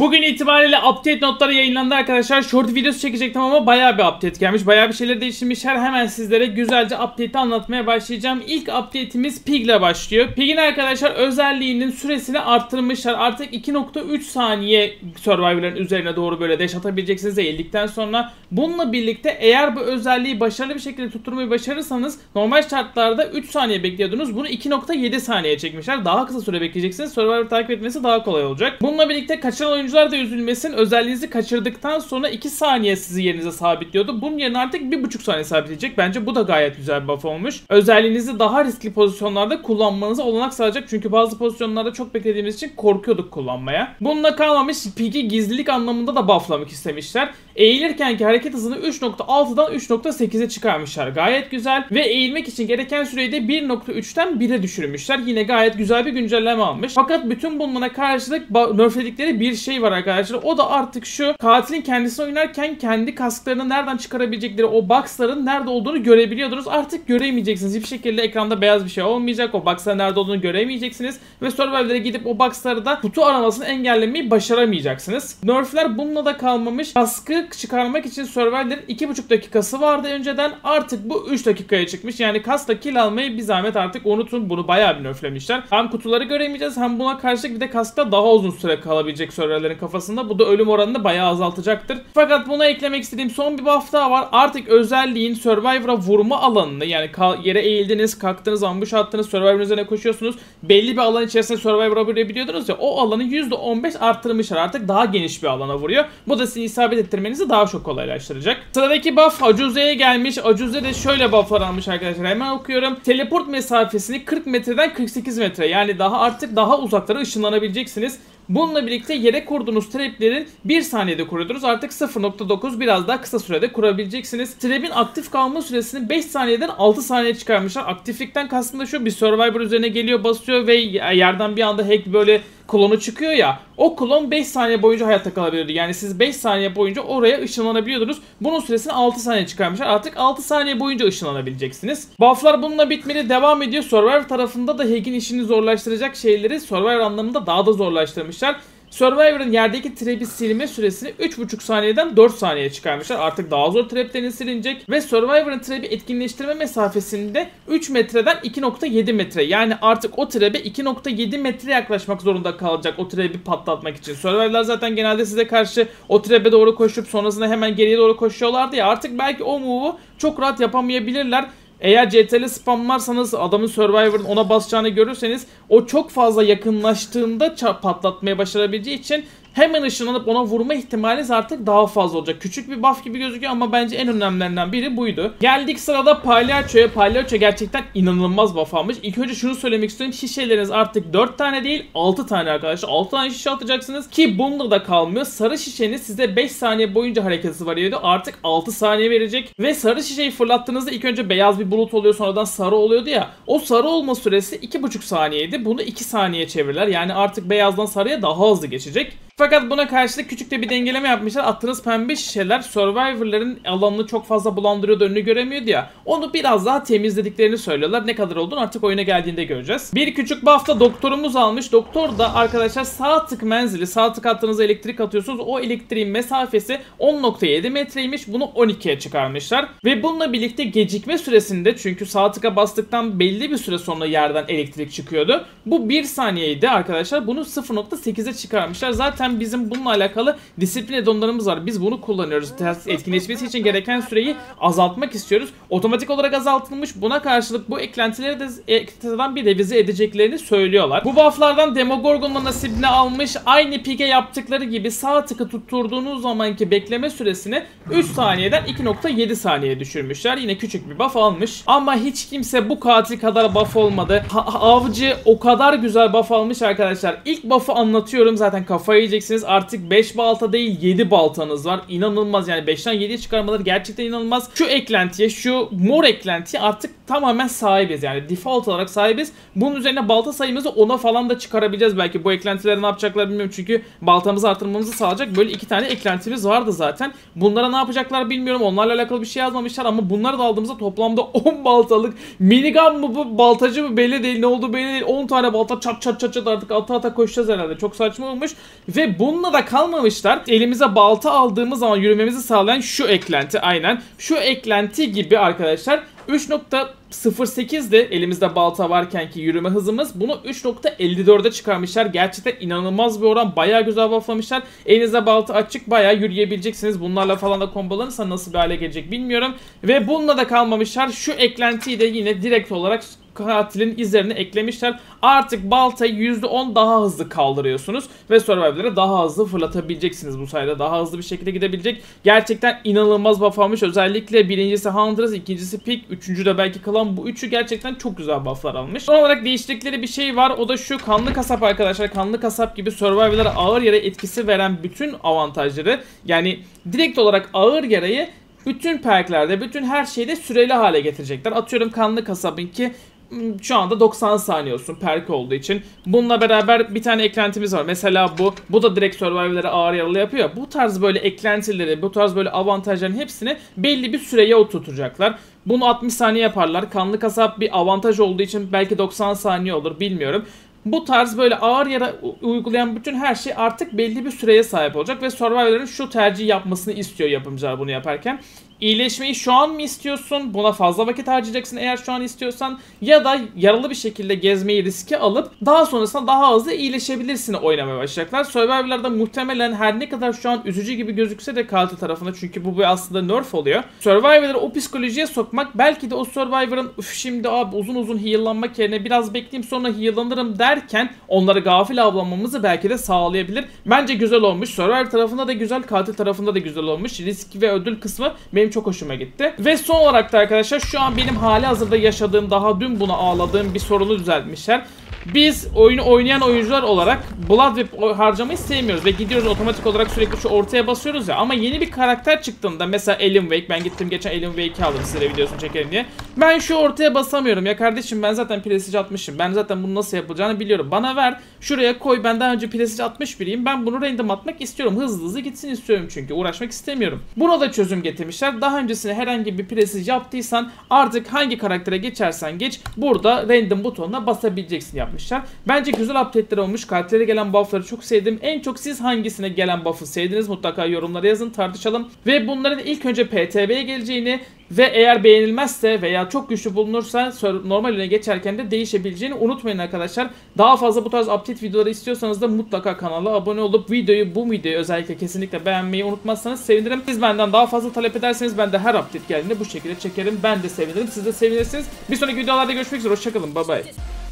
Bugün itibariyle update notları yayınlandı arkadaşlar. Short videosu çekecektim ama bayağı bir update gelmiş. Bayağı bir şeyler değişmişler. Hemen sizlere güzelce update'i anlatmaya başlayacağım. İlk update'imiz Pig ile başlıyor. Pig'in arkadaşlar özelliğinin süresini arttırmışlar. Artık 2.3 saniye Survivor'ların üzerine doğru böyle dash atabileceksiniz eğildikten sonra. Bununla birlikte eğer bu özelliği başarılı bir şekilde tutturmayı başarırsanız normal şartlarda 3 saniye bekliyordunuz. Bunu 2.7 saniyeye çekmişler. Daha kısa süre bekleyeceksiniz. Survivor takip etmesi daha kolay olacak. Bununla birlikte kaçıran oyuncular da üzülmesin. Özelliğinizi kaçırdıktan sonra 2 saniye sizi yerinize sabitliyordu. Bunun yerine artık 1.5 saniye sabitleyecek. Bence bu da gayet güzel bir buff olmuş. Özelliğinizi daha riskli pozisyonlarda kullanmanıza olanak sağlayacak. Çünkü bazı pozisyonlarda çok beklediğimiz için korkuyorduk kullanmaya. Bununla kalmamış, Pig'i gizlilik anlamında da bufflamak istemişler. Eğilirkenki hareket hızını 3.6'dan 3.8'e çıkarmışlar. Gayet güzel. Ve eğilmek için gereken süreyi de 1.3'ten 1'e düşürmüşler. Yine gayet güzel bir güncelleme almış. Fakat bütün bunlara karşılık nerfledikleri bir şey var arkadaşlar. O da artık şu: katilin kendisini oynarken kendi kasklarını nereden çıkarabilecekleri, o boxların nerede olduğunu görebiliyordunuz. Artık göremeyeceksiniz. Hiçbir şekilde ekranda beyaz bir şey olmayacak. O boxların nerede olduğunu göremeyeceksiniz. Ve Survivor'lara gidip o boxları da kutu aramasını engellemeyi başaramayacaksınız. Nerfler bununla da kalmamış. Kaskı çıkarmak için Survivor'ların 2.5 dakikası vardı önceden. Artık bu 3 dakikaya çıkmış. Yani kaskla kill almayı bir zahmet artık unutun. Bunu bayağı bir nerflemişler. Hem kutuları göremeyeceğiz, hem buna karşılık bir de kaskta daha uzun süre kalabilecek Survivor'ların kafasında. Bu da ölüm oranını bayağı azaltacaktır. Fakat buna eklemek istediğim son bir buff daha var. Artık özelliğin Survivor'a vurma alanını, yani yere eğildiniz, kalktınız, ambush attınız, Survivor'ın üzerine koşuyorsunuz. Belli bir alan içerisinde Survivor'a vurabiliyordunuz ya, o alanı %15 arttırmışlar. Artık daha geniş bir alana vuruyor. Bu da sizi isabet ettirmenizi daha çok kolaylaştıracak. Sıradaki buff Acuze'ye gelmiş. Acuze de şöyle bufflar almış arkadaşlar. Hemen okuyorum. Teleport mesafesini 40 metreden 48 metre, yani daha artık daha uzaklara ışınlanabileceksiniz. Bununla birlikte yere kurduğunuz traplerin 1 saniyede kuruyordunuz. Artık 0.9, biraz daha kısa sürede kurabileceksiniz. Trap'in aktif kalma süresini 5 saniyeden 6 saniyeye çıkarmışlar. Aktiflikten kastım da şu: bir Survivor üzerine geliyor, basıyor ve yerden bir anda Hack böyle klonu çıkıyor ya, o klon 5 saniye boyunca hayatta kalabiliyordu. Yani siz 5 saniye boyunca oraya ışınlanabiliyordunuz. Bunun süresini 6 saniye çıkarmışlar. Artık 6 saniye boyunca ışınlanabileceksiniz. Bufflar bununla bitmeli devam ediyor. Survivor tarafında da Hack'in işini zorlaştıracak şeyleri Survivor anlamında daha da zorlaştırmışlar. Survivor'ın yerdeki trap'i silme süresini 3.5 saniyeden 4 saniyeye çıkarmışlar. Artık daha zor trap'lerin silinecek. Ve Survivor'ın trap'i etkinleştirme mesafesini de 3 metreden 2.7 metre. Yani artık o trap'e 2.7 metre yaklaşmak zorunda kalacak o trap'i patlatmak için. Survivor'lar zaten genelde size karşı o trap'e doğru koşup sonrasında hemen geriye doğru koşuyorlardı ya. Artık belki o move'u çok rahat yapamayabilirler. Eğer CT'li spamlarsanız, adamın Survivor'ın ona basacağını görürseniz, o çok fazla yakınlaştığında patlatmaya başarabileceği için hemen ışınlanıp ona vurma ihtimaliniz artık daha fazla olacak. Küçük bir buff gibi gözüküyor ama bence en önemlilerinden biri buydu. Geldik sırada Palyaço'ya. Palyaço gerçekten inanılmaz buff almış. İlk önce şunu söylemek istiyorum: şişeleriniz artık 4 tane değil 6 tane arkadaşlar. 6 tane şişe atacaksınız ki bunda da kalmıyor. Sarı şişeniz size 5 saniye boyunca hareketi varıyordu. Artık 6 saniye verecek. Ve sarı şişeyi fırlattığınızda ilk önce beyaz bir bulut oluyor, sonradan sarı oluyordu ya. O sarı olma süresi 2.5 saniyeydi. Bunu 2 saniye çevirirler. Yani artık beyazdan sarıya daha hızlı geçecek. Fakat buna karşılık küçük de bir dengeleme yapmışlar. Attığınız pembe şişeler Survivor'ların alanını çok fazla bulandırıyordu, önünü göremiyordu ya. Onu biraz daha temizlediklerini söylüyorlar. Ne kadar olduğunu artık oyuna geldiğinde göreceğiz. Bir küçük buff da doktorumuz almış. Doktor da arkadaşlar sağ tık menzili, sağ tık attığınızda elektrik atıyorsunuz. O elektriğin mesafesi 10.7 metreymiş. Bunu 12'ye çıkarmışlar. Ve bununla birlikte gecikme süresinde, çünkü sağ tıka bastıktan belli bir süre sonra yerden elektrik çıkıyordu. Bu 1 saniyeydi arkadaşlar. Bunu 0.8'e çıkarmışlar. Zaten bizim bununla alakalı disiplin addonlarımız var. Biz bunu kullanıyoruz. Etkinleşmesi için gereken süreyi azaltmak istiyoruz. Otomatik olarak azaltılmış. Buna karşılık bu eklentileri de ekstradan bir revize edeceklerini söylüyorlar. Bu bufflardan Demogorgon'la nasibini almış. Aynı Pig'e yaptıkları gibi sağ tıkı tutturduğunuz zamanki bekleme süresini 3 saniyeden 2.7 saniyeye düşürmüşler. Yine küçük bir buff almış. Ama hiç kimse bu katil kadar buff olmadı. Avcı o kadar güzel buff almış arkadaşlar. İlk buff'ı anlatıyorum, zaten kafayı yiyecek. Artık 5 balta değil 7 baltanız var. İnanılmaz, yani 5'ten 7'ye çıkarmaları gerçekten inanılmaz. Şu eklentiye, şu mor eklentiye artık tamamen sahibiz yani. Default olarak sahibiz. Bunun üzerine balta sayımızı 10'a falan da çıkarabileceğiz belki. Bu eklentileri ne yapacaklar bilmiyorum çünkü baltamızı artırmamızı sağlayacak böyle 2 tane eklentimiz vardı zaten. Bunlara ne yapacaklar bilmiyorum. Onlarla alakalı bir şey yazmamışlar ama bunları da aldığımızda toplamda 10 baltalık minigun mı bu, baltacı mı belli değil, ne olduğu belli değil. 10 tane balta çat çat çat çat artık ata ata koşacağız herhalde. Çok saçma olmuş. Ve bununla da kalmamışlar. Elimize balta aldığımız zaman yürümemizi sağlayan şu eklenti, aynen. Şu eklenti gibi arkadaşlar 3.08'de elimizde balta varkenki yürüme hızımız, bunu 3.54'e çıkarmışlar. Gerçekten inanılmaz bir oran. Bayağı güzel bufflamışlar. Elinizde balta açık bayağı yürüyebileceksiniz. Bunlarla falan da kombolanırsa nasıl bir hale gelecek bilmiyorum. Ve bununla da kalmamışlar. Şu eklentiyi de yine direkt olarak katilin izlerine eklemişler. Artık baltayı %10 daha hızlı kaldırıyorsunuz ve Survivor'lara daha hızlı fırlatabileceksiniz. Bu sayede daha hızlı bir şekilde gidebilecek. Gerçekten inanılmaz buff almış. Özellikle birincisi Huntress, ikincisi Pig, üçüncü de belki kalan, bu üçü gerçekten çok güzel bufflar almış. Son olarak değiştirdikleri bir şey var. O da şu kanlı kasap arkadaşlar. Kanlı kasap gibi Survivor'lara ağır yara etkisi veren bütün avantajları, yani direkt olarak ağır yarayı bütün perklerde, bütün her şeyde süreli hale getirecekler. Atıyorum kanlı kasabın ki şu anda 90 saniye olsun perk olduğu için. Bununla beraber bir tane eklentimiz var. Mesela bu da direkt Survivor'lara ağır yaralı yapıyor. Bu tarz böyle eklentileri, bu tarz böyle avantajların hepsini belli bir süreye oturtacaklar. Bunu 60 saniye yaparlar. Kanlı kasap bir avantaj olduğu için belki 90 saniye olur, bilmiyorum. Bu tarz böyle ağır yara uygulayan bütün her şey artık belli bir süreye sahip olacak ve Survivor'ların şu tercihi yapmasını istiyor yapımcılar bunu yaparken. İyileşmeyi şu an mı istiyorsun? Buna fazla vakit harcayacaksın eğer şu an istiyorsan. Ya da yaralı bir şekilde gezmeyi riske alıp daha sonrasında daha hızlı iyileşebilirsin oynamaya başlayacaklar. Survivor'larda muhtemelen her ne kadar şu an üzücü gibi gözükse de katil tarafında, çünkü bu aslında nerf oluyor. Survivor'ları o psikolojiye sokmak, belki de o Survivor'ın "üf şimdi abi uzun uzun heal'lanmak yerine biraz bekleyeyim sonra heal'lanırım" derken onları gafil avlanmamızı belki de sağlayabilir. Bence güzel olmuş. Survivor tarafında da güzel, katil tarafında da güzel olmuş. Risk ve ödül kısmı benim çok hoşuma gitti. Ve son olarak da arkadaşlar şu an benim hali hazırda yaşadığım, daha dün buna ağladığım bir sorunu düzeltmişler. Biz oyunu oynayan oyuncular olarak Bloodweb harcamayı sevmiyoruz ve gidiyoruz otomatik olarak sürekli şu ortaya basıyoruz ya, ama yeni bir karakter çıktığında mesela Elin Wake, ben gittim geçen Elin Wake'i aldım size de videosunu çekelim diye. Ben şu ortaya basamıyorum ya kardeşim, ben zaten prestij atmışım, ben zaten bunu nasıl yapılacağını biliyorum, bana ver şuraya koy, ben daha önce prestij atmış biriyim, ben bunu random atmak istiyorum, hızlı hızlı gitsin istiyorum çünkü uğraşmak istemiyorum. Buna da çözüm getirmişler. Daha öncesine herhangi bir prestij yaptıysan artık hangi karaktere geçersen geç burada random butonuna basabileceksin yapmışlar. Bence güzel update'ler olmuş. Katillere gelen buff'ları çok sevdim. En çok siz hangisine gelen buff'ı sevdiniz? Mutlaka yorumlara yazın, tartışalım. Ve bunların ilk önce PTB'ye geleceğini ve eğer beğenilmezse veya çok güçlü bulunursa normal oyuna geçerken de değişebileceğini unutmayın arkadaşlar. Daha fazla bu tarz update videoları istiyorsanız da mutlaka kanala abone olup bu videoyu özellikle kesinlikle beğenmeyi unutmazsanız sevinirim. Siz benden daha fazla talep ederseniz ben de her update geldiğinde bu şekilde çekerim. Ben de sevinirim, siz de sevinirsiniz. Bir sonraki videolarda görüşmek üzere. Hoşçakalın. Bye bye.